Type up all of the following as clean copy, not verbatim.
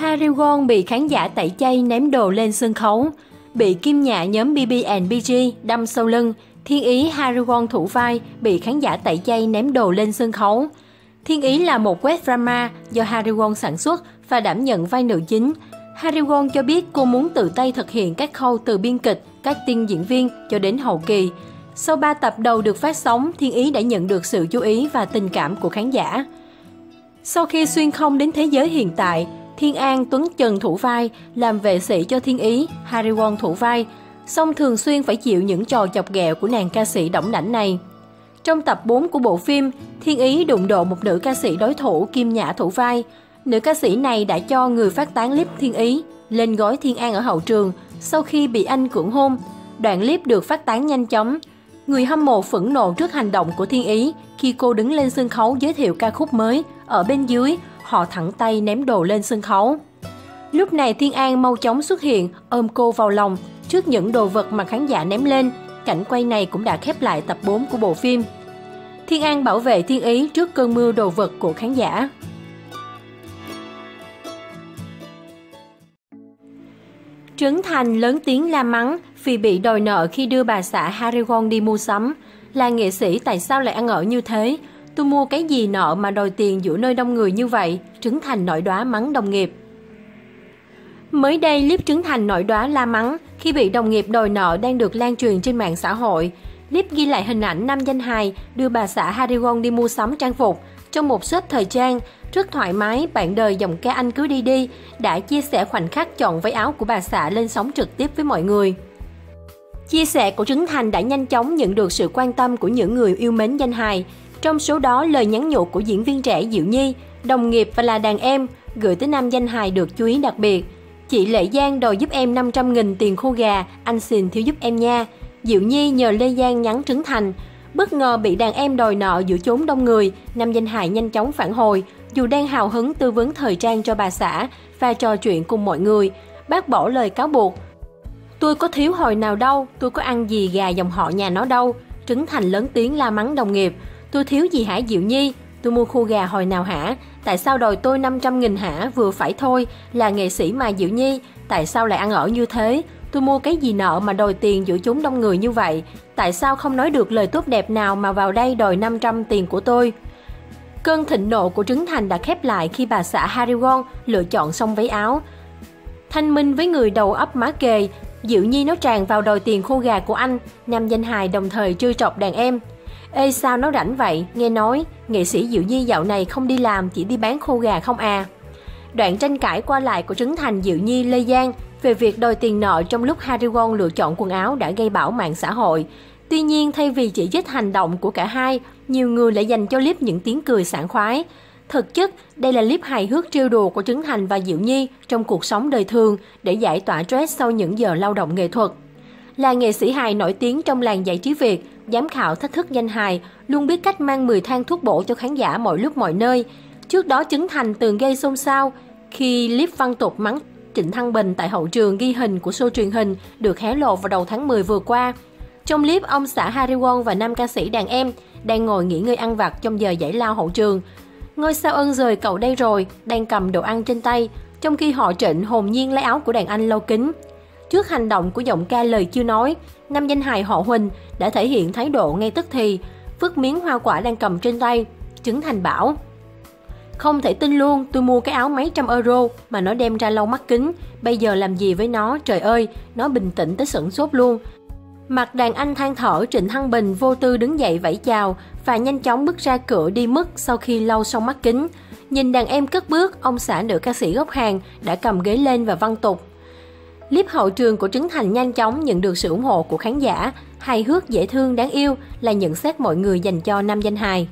Hari Won bị khán giả tẩy chay ném đồ lên sân khấu, bị Kim Nhã nhóm BB&BG đâm sau lưng, Thiên Ý Hari Won thủ vai bị khán giả tẩy chay ném đồ lên sân khấu. Thiên Ý là một web drama do Hari Won sản xuất và đảm nhận vai nữ chính. Hari Won cho biết cô muốn tự tay thực hiện các khâu từ biên kịch, casting diễn viên cho đến hậu kỳ. Sau 3 tập đầu được phát sóng, Thiên Ý đã nhận được sự chú ý và tình cảm của khán giả. Sau khi xuyên không đến thế giới hiện tại, Thiên An, Tuấn Trần thủ vai, làm vệ sĩ cho Thiên Ý, Hari Won thủ vai, song thường xuyên phải chịu những trò chọc ghẹo của nàng ca sĩ đỏng đảnh này. Trong tập 4 của bộ phim, Thiên Ý đụng độ một nữ ca sĩ đối thủ Kim Nhã thủ vai. Nữ ca sĩ này đã cho người phát tán clip Thiên Ý lên gối Thiên An ở hậu trường sau khi bị anh cưỡng hôn. Đoạn clip được phát tán nhanh chóng. Người hâm mộ phẫn nộ trước hành động của Thiên Ý khi cô đứng lên sân khấu giới thiệu ca khúc mới. Ở bên dưới, họ thẳng tay ném đồ lên sân khấu. Lúc này Thiên An mau chóng xuất hiện, ôm cô vào lòng trước những đồ vật mà khán giả ném lên. Cảnh quay này cũng đã khép lại tập 4 của bộ phim. Thiên An bảo vệ Thiên Ý trước cơn mưa đồ vật của khán giả. Trấn Thành lớn tiếng la mắng vì bị đòi nợ khi đưa bà xã Hari Won đi mua sắm. Là nghệ sĩ tại sao lại ăn ở như thế? Tôi mua cái gì nợ mà đòi tiền giữa nơi đông người như vậy? Trấn Thành nổi đoá mắng đồng nghiệp. Mới đây, clip Trấn Thành nổi đoá la mắng khi bị đồng nghiệp đòi nợ đang được lan truyền trên mạng xã hội. Clip ghi lại hình ảnh nam danh hài đưa bà xã Hari Won đi mua sắm trang phục trong một shop thời trang. Rất thoải mái, bạn đời giọng ca anh cứ đi đi đã chia sẻ khoảnh khắc chọn váy áo của bà xã lên sóng trực tiếp với mọi người. Chia sẻ của Trấn Thành đã nhanh chóng nhận được sự quan tâm của những người yêu mến danh hài. Trong số đó, lời nhắn nhủ của diễn viên trẻ Diệu Nhi, đồng nghiệp và là đàn em, gửi tới nam danh hài được chú ý đặc biệt. Chị Lê Giang đòi giúp em 500.000 tiền khô gà, anh xin thiếu giúp em nha. Diệu Nhi nhờ Lê Giang nhắn Trấn Thành. Bất ngờ bị đàn em đòi nợ giữa chốn đông người, nam danh hài nhanh chóng phản hồi. Dù đang hào hứng tư vấn thời trang cho bà xã và trò chuyện cùng mọi người, bác bỏ lời cáo buộc. Tôi có thiếu hồi nào đâu, tôi có ăn gì gà dòng họ nhà nó đâu. Trấn Thành lớn tiếng la mắng đồng nghiệp. Tôi thiếu gì hả Diệu Nhi? Tôi mua khô gà hồi nào hả? Tại sao đòi tôi 500.000 hả? Vừa phải thôi, là nghệ sĩ mà Diệu Nhi. Tại sao lại ăn ở như thế? Tôi mua cái gì nợ mà đòi tiền giữa chúng đông người như vậy? Tại sao không nói được lời tốt đẹp nào mà vào đây đòi 500 tiền của tôi? Cơn thịnh nộ của Trấn Thành đã khép lại khi bà xã Hari Won lựa chọn xong váy áo. Thanh minh với người đầu ấp má kề, Diệu Nhi nó tràn vào đòi tiền khô gà của anh, nam danh hài đồng thời trêu chọc đàn em. Ê sao nó rảnh vậy, nghe nói nghệ sĩ Diệu Nhi dạo này không đi làm chỉ đi bán khô gà không à. Đoạn tranh cãi qua lại của Trấn Thành, Diệu Nhi, Lê Giang về việc đòi tiền nợ trong lúc Hari Won lựa chọn quần áo đã gây bão mạng xã hội. Tuy nhiên, thay vì chỉ trích hành động của cả hai, nhiều người lại dành cho clip những tiếng cười sảng khoái. Thực chất, đây là clip hài hước trêu đùa của Trấn Thành và Diệu Nhi trong cuộc sống đời thường để giải tỏa stress sau những giờ lao động nghệ thuật. Là nghệ sĩ hài nổi tiếng trong làng giải trí Việt, giám khảo thách thức danh hài, luôn biết cách mang 10 thang thuốc bổ cho khán giả mọi lúc mọi nơi. Trước đó, Trấn Thành từng gây xôn xao khi clip văn tục mắng Trịnh Thăng Bình tại hậu trường ghi hình của show truyền hình được hé lộ vào đầu tháng 10 vừa qua. Trong clip, ông xã Hari Won và nam ca sĩ đàn em đang ngồi nghỉ ngơi ăn vặt trong giờ giải lao hậu trường. Ngôi sao ơn rời cậu đây rồi, đang cầm đồ ăn trên tay, trong khi họ Trịnh hồn nhiên lấy áo của đàn anh lau kính. Trước hành động của giọng ca lời chưa nói, nam danh hài họ Huỳnh đã thể hiện thái độ ngay tức thì, vứt miếng hoa quả đang cầm trên tay. Trấn Thành bảo, không thể tin luôn, tôi mua cái áo mấy trăm euro mà nó đem ra lau mắt kính, bây giờ làm gì với nó, trời ơi, nó bình tĩnh tới sửng sốt luôn. Mặt đàn anh than thở, Trịnh Thăng Bình vô tư đứng dậy vẫy chào và nhanh chóng bước ra cửa đi mất sau khi lau xong mắt kính. Nhìn đàn em cất bước, ông xã nữ ca sĩ gốc Hàn đã cầm ghế lên và văng tục. Clip hậu trường của Trấn Thành nhanh chóng nhận được sự ủng hộ của khán giả. Hài hước, dễ thương, đáng yêu là nhận xét mọi người dành cho nam danh hài.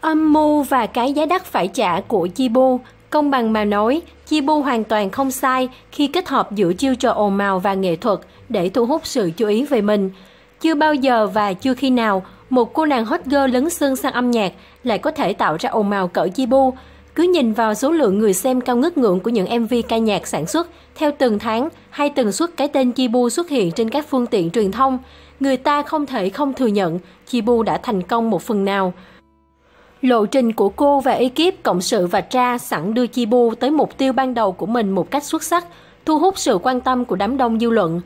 Âm mưu và cái giá đắt phải trả của Chi Pu. Công bằng mà nói, Chi Pu hoàn toàn không sai khi kết hợp giữa chiêu trò ồn ào và nghệ thuật để thu hút sự chú ý về mình. Chưa bao giờ và chưa khi nào một cô nàng hot girl lấn sân sang âm nhạc lại có thể tạo ra ồn ào cỡ Chi Pu. Cứ nhìn vào số lượng người xem cao ngất ngưỡng của những MV ca nhạc sản xuất theo từng tháng hay từng suất cái tên Chi Pu xuất hiện trên các phương tiện truyền thông, người ta không thể không thừa nhận Chi Pu đã thành công một phần nào. Lộ trình của cô và ekip cộng sự vạch ra sẵn đưa Chi Pu tới mục tiêu ban đầu của mình một cách xuất sắc, thu hút sự quan tâm của đám đông dư luận.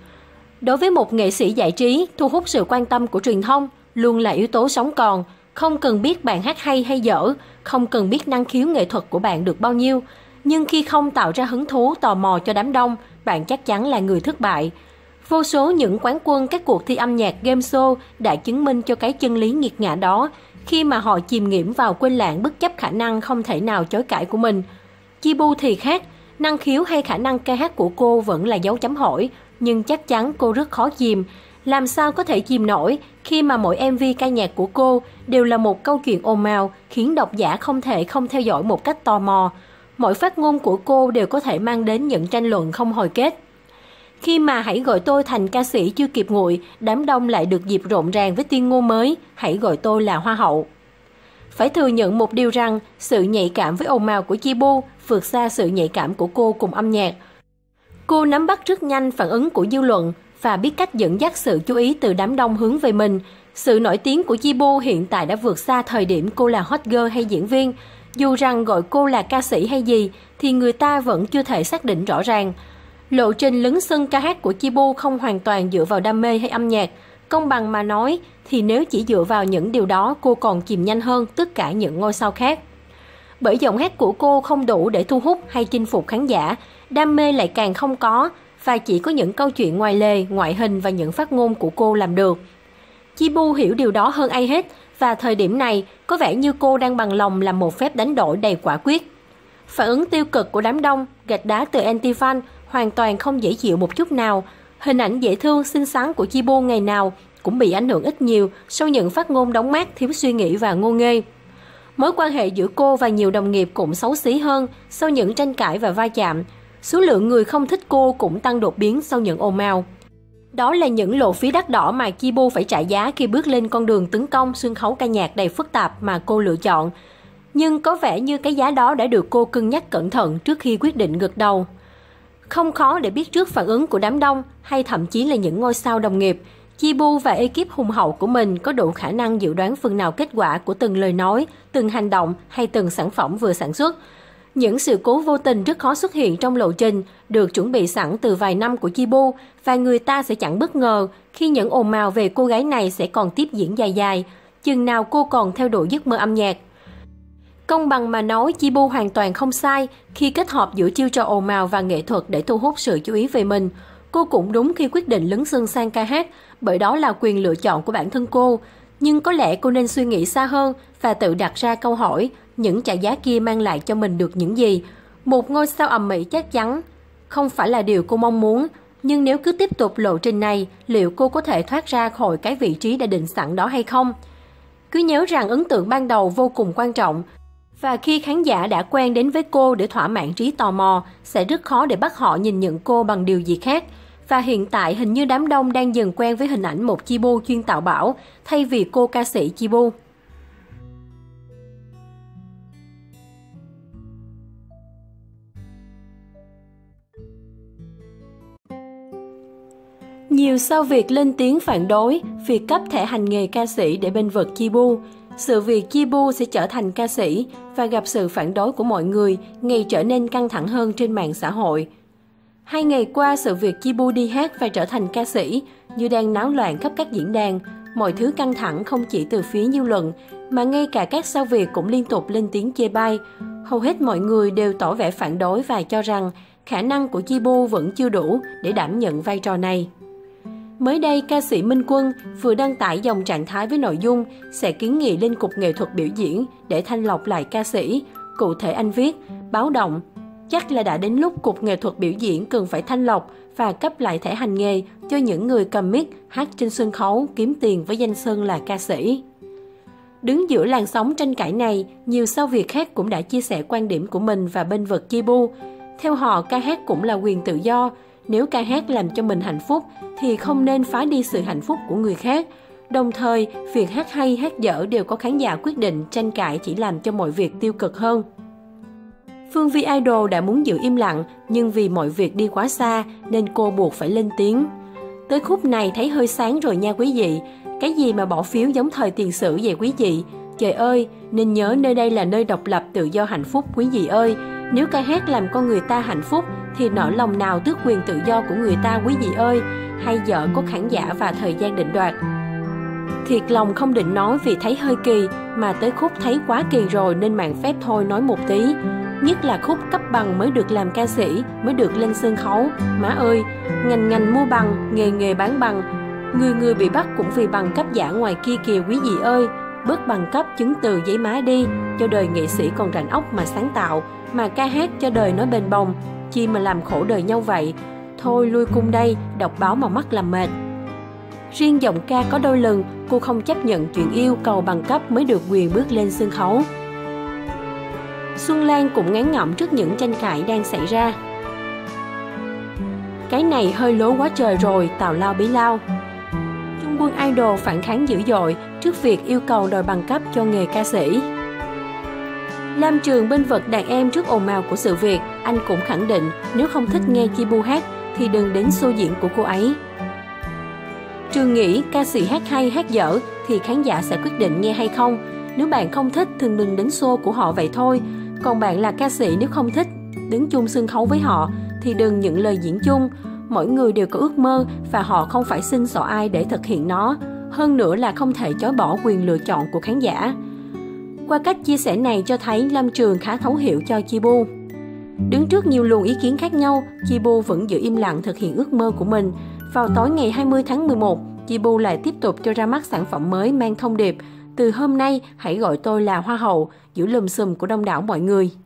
Đối với một nghệ sĩ giải trí, thu hút sự quan tâm của truyền thông luôn là yếu tố sống còn. Không cần biết bạn hát hay hay dở, không cần biết năng khiếu nghệ thuật của bạn được bao nhiêu, nhưng khi không tạo ra hứng thú tò mò cho đám đông, bạn chắc chắn là người thất bại. Vô số những quán quân các cuộc thi âm nhạc game show đã chứng minh cho cái chân lý nghiệt ngã đó khi mà họ chìm nghỉm vào quên lãng bất chấp khả năng không thể nào chối cãi của mình. Chi Pu thì khác, năng khiếu hay khả năng ca hát của cô vẫn là dấu chấm hỏi, nhưng chắc chắn cô rất khó chìm. Làm sao có thể chìm nổi khi mà mỗi MV ca nhạc của cô đều là một câu chuyện ồn ào khiến độc giả không thể không theo dõi một cách tò mò. Mỗi phát ngôn của cô đều có thể mang đến những tranh luận không hồi kết. Khi mà Hãy Gọi Tôi thành ca sĩ chưa kịp nguội, đám đông lại được dịp rộn ràng với tuyên ngôn mới, Hãy Gọi Tôi là Hoa hậu. Phải thừa nhận một điều rằng sự nhạy cảm với ồn ào của Chi Pu vượt xa sự nhạy cảm của cô cùng âm nhạc. Cô nắm bắt rất nhanh phản ứng của dư luận và biết cách dẫn dắt sự chú ý từ đám đông hướng về mình. Sự nổi tiếng của Chi Pu hiện tại đã vượt xa thời điểm cô là hot girl hay diễn viên. Dù rằng gọi cô là ca sĩ hay gì thì người ta vẫn chưa thể xác định rõ ràng. Lộ trình lấn sân ca hát của Chi Pu không hoàn toàn dựa vào đam mê hay âm nhạc. Công bằng mà nói thì nếu chỉ dựa vào những điều đó, cô còn chìm nhanh hơn tất cả những ngôi sao khác. Bởi giọng hát của cô không đủ để thu hút hay chinh phục khán giả, đam mê lại càng không có, và chỉ có những câu chuyện ngoài lề, ngoại hình và những phát ngôn của cô làm được. Chi Pu hiểu điều đó hơn ai hết, và thời điểm này có vẻ như cô đang bằng lòng làm một phép đánh đổi đầy quả quyết. Phản ứng tiêu cực của đám đông, gạch đá từ anti-fan hoàn toàn không dễ chịu một chút nào. Hình ảnh dễ thương, xinh xắn của Chi Pu ngày nào cũng bị ảnh hưởng ít nhiều sau những phát ngôn đóng mát, thiếu suy nghĩ và ngô nghê. Mối quan hệ giữa cô và nhiều đồng nghiệp cũng xấu xí hơn sau những tranh cãi và va chạm. Số lượng người không thích cô cũng tăng đột biến sau những ồn ào. Đó là những lộ phí đắt đỏ mà Chi Pu phải trả giá khi bước lên con đường tấn công sân khấu ca nhạc đầy phức tạp mà cô lựa chọn. Nhưng có vẻ như cái giá đó đã được cô cân nhắc cẩn thận trước khi quyết định gật đầu. Không khó để biết trước phản ứng của đám đông hay thậm chí là những ngôi sao đồng nghiệp, Chi Pu và ekip hùng hậu của mình có đủ khả năng dự đoán phần nào kết quả của từng lời nói, từng hành động hay từng sản phẩm vừa sản xuất. Những sự cố vô tình rất khó xuất hiện trong lộ trình, được chuẩn bị sẵn từ vài năm của Chi Pu, và người ta sẽ chẳng bất ngờ khi những ồn ào về cô gái này sẽ còn tiếp diễn dài dài, chừng nào cô còn theo đuổi giấc mơ âm nhạc. Công bằng mà nói, Chi Pu hoàn toàn không sai khi kết hợp giữa chiêu trò ồn ào và nghệ thuật để thu hút sự chú ý về mình. Cô cũng đúng khi quyết định lấn sân sang ca hát, bởi đó là quyền lựa chọn của bản thân cô. Nhưng có lẽ cô nên suy nghĩ xa hơn và tự đặt ra câu hỏi, những trả giá kia mang lại cho mình được những gì? Một ngôi sao ầm ĩ chắc chắn không phải là điều cô mong muốn, nhưng nếu cứ tiếp tục lộ trình này, liệu cô có thể thoát ra khỏi cái vị trí đã định sẵn đó hay không? Cứ nhớ rằng ấn tượng ban đầu vô cùng quan trọng, và khi khán giả đã quen đến với cô để thỏa mãn trí tò mò, sẽ rất khó để bắt họ nhìn nhận cô bằng điều gì khác. Và hiện tại hình như đám đông đang dần quen với hình ảnh một Chi Pu chuyên tạo bão thay vì cô ca sĩ Chi Pu. Nhiều sao Việt lên tiếng phản đối việc cấp thẻ hành nghề ca sĩ để bênh vực Chi Pu. Sự việc Chi Pu sẽ trở thành ca sĩ và gặp sự phản đối của mọi người ngày trở nên căng thẳng hơn trên mạng xã hội. 2 ngày qua, sự việc Chi Pu đi hát và trở thành ca sĩ như đang náo loạn khắp các diễn đàn. Mọi thứ căng thẳng không chỉ từ phía dư luận, mà ngay cả các sao Việt cũng liên tục lên tiếng chê bai. Hầu hết mọi người đều tỏ vẻ phản đối và cho rằng khả năng của Chi Pu vẫn chưa đủ để đảm nhận vai trò này. Mới đây, ca sĩ Minh Quân vừa đăng tải dòng trạng thái với nội dung sẽ kiến nghị lên Cục Nghệ thuật biểu diễn để thanh lọc lại ca sĩ. Cụ thể anh viết, báo động, chắc là đã đến lúc Cục Nghệ thuật biểu diễn cần phải thanh lọc và cấp lại thẻ hành nghề cho những người cầm mic hát trên sân khấu kiếm tiền với danh xưng là ca sĩ. Đứng giữa làn sóng tranh cãi này, nhiều sao Việt khác cũng đã chia sẻ quan điểm của mình và bênh vực Chi Pu. Theo họ, ca hát cũng là quyền tự do. Nếu ca hát làm cho mình hạnh phúc thì không nên phá đi sự hạnh phúc của người khác. Đồng thời, việc hát hay hát dở đều có khán giả quyết định, tranh cãi chỉ làm cho mọi việc tiêu cực hơn. Phương Vy Idol đã muốn giữ im lặng, nhưng vì mọi việc đi quá xa nên cô buộc phải lên tiếng. Tới khúc này thấy hơi sáng rồi nha quý vị. Cái gì mà bỏ phiếu giống thời tiền sử vậy quý vị? Trời ơi, nên nhớ nơi đây là nơi độc lập tự do hạnh phúc quý vị ơi. Nếu ca hát làm con người ta hạnh phúc thì nỗi lòng nào tước quyền tự do của người ta quý vị ơi. Hay vợ có khán giả và thời gian định đoạt. Thiệt lòng không định nói vì thấy hơi kỳ, mà tới khúc thấy quá kỳ rồi nên mạn phép thôi nói một tí. Nhất là khúc cấp bằng mới được làm ca sĩ, mới được lên sân khấu. Má ơi, ngành ngành mua bằng, nghề nghề bán bằng. Người người bị bắt cũng vì bằng cấp giả ngoài kia kìa quý vị ơi. Bớt bằng cấp chứng từ giấy má đi, cho đời nghệ sĩ còn rảnh óc mà sáng tạo, mà ca hát cho đời nó bền bồng. Chi mà làm khổ đời nhau vậy. Thôi lui cung đây, đọc báo mà mắt làm mệt. Riêng giọng ca có đôi lần, cô không chấp nhận chuyện yêu cầu bằng cấp mới được quyền bước lên sân khấu. Xuân Lan cũng ngán ngẩm trước những tranh cãi đang xảy ra. Cái này hơi lố quá trời rồi, tào lao bí lao. Trung Quân Idol phản kháng dữ dội trước việc yêu cầu đòi bằng cấp cho nghề ca sĩ. Lâm Trường bên vực đàn em trước ồn ào của sự việc, anh cũng khẳng định nếu không thích nghe Chi Pu hát thì đừng đến show diễn của cô ấy. Trường nghĩ ca sĩ hát hay hát dở thì khán giả sẽ quyết định nghe hay không. Nếu bạn không thích thì đừng đến show của họ vậy thôi. Còn bạn là ca sĩ nếu không thích đứng chung sân khấu với họ thì đừng nhận lời diễn chung. Mỗi người đều có ước mơ và họ không phải xin xỏ ai để thực hiện nó. Hơn nữa là không thể chối bỏ quyền lựa chọn của khán giả. Qua cách chia sẻ này cho thấy Lâm Trường khá thấu hiểu cho Chi Pu. Đứng trước nhiều luồng ý kiến khác nhau, Chi Pu vẫn giữ im lặng thực hiện ước mơ của mình. Vào tối ngày 20 tháng 11, Chi Pu lại tiếp tục cho ra mắt sản phẩm mới mang thông điệp: từ hôm nay hãy gọi tôi là Hoa hậu, giữa lùm xùm của đông đảo mọi người.